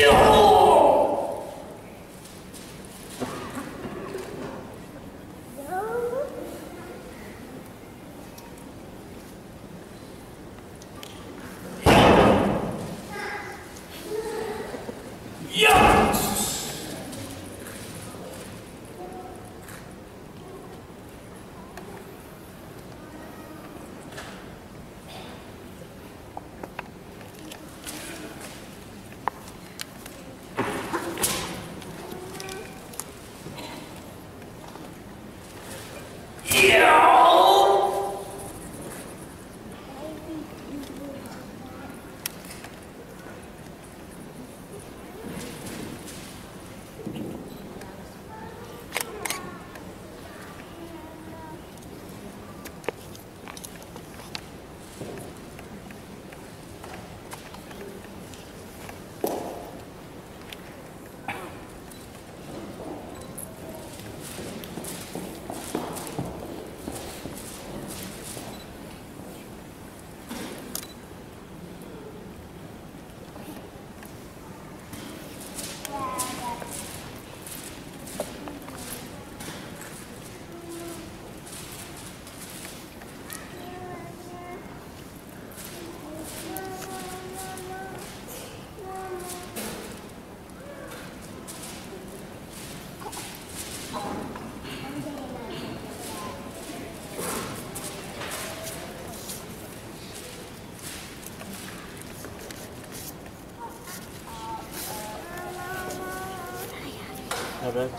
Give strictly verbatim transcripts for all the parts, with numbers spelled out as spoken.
I bet. You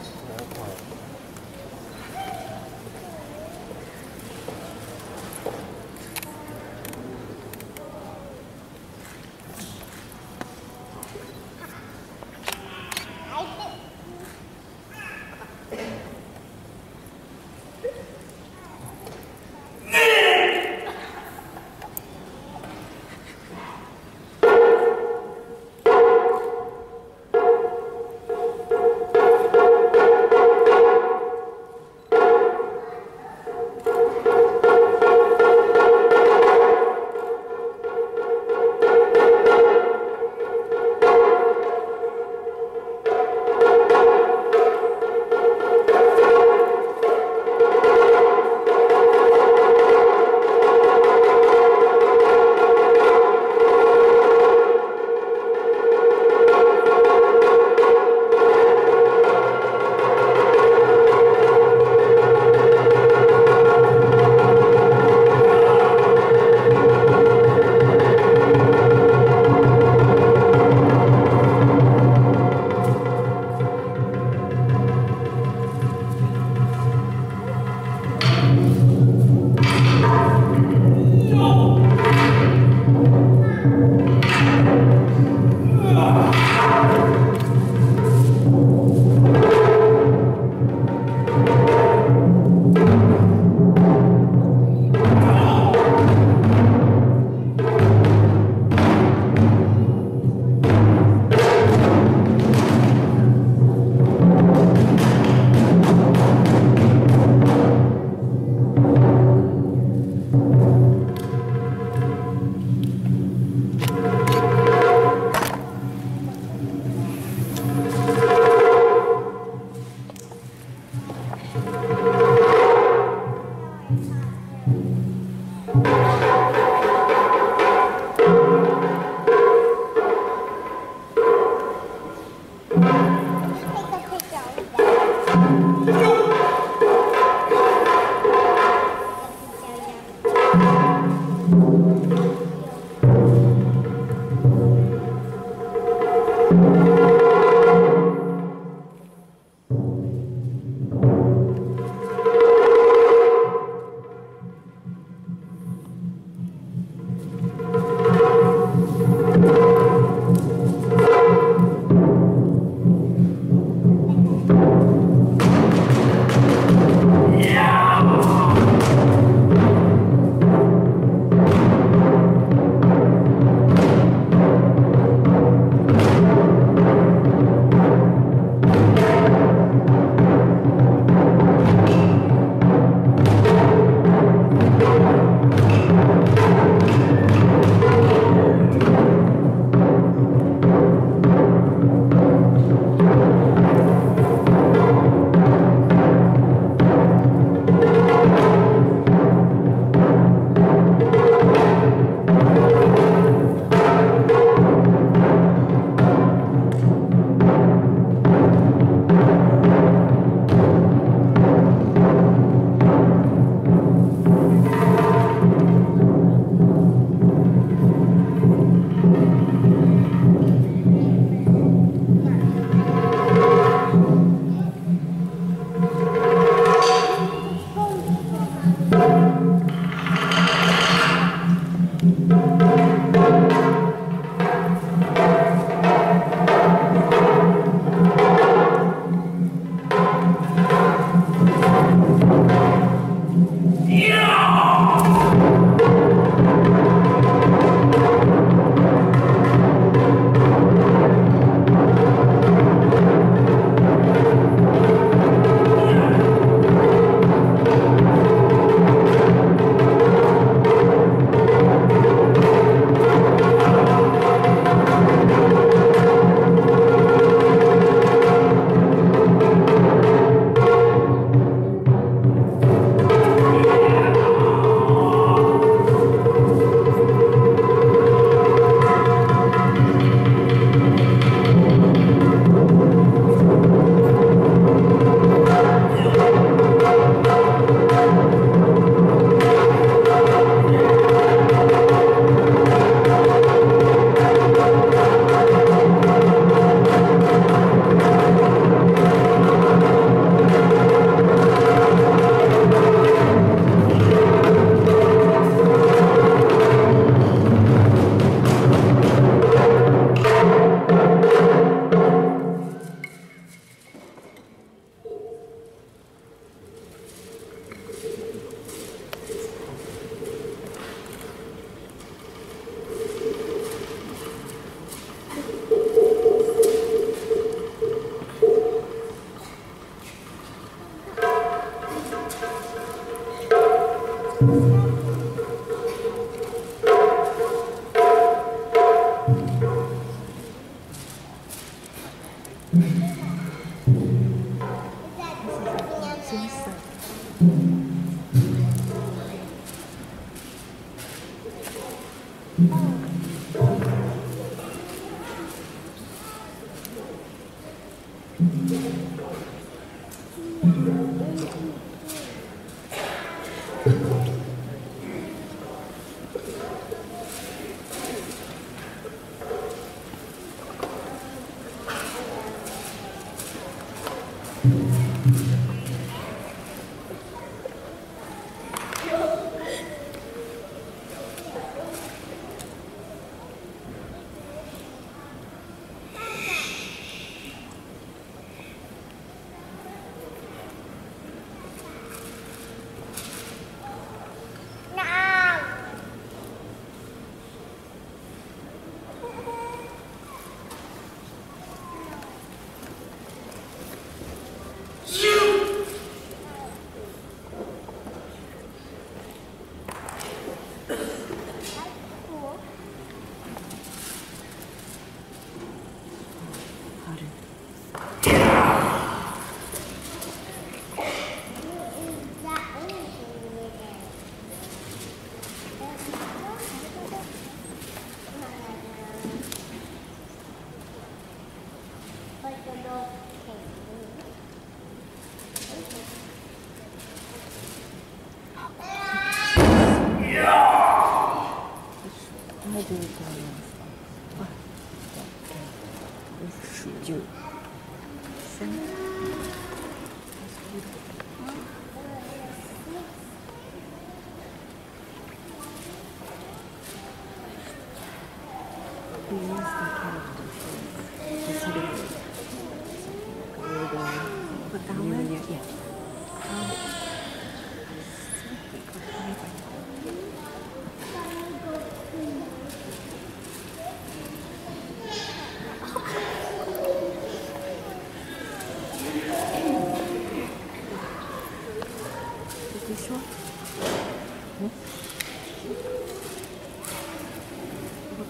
We'll go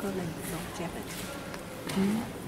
and drop Jabbit.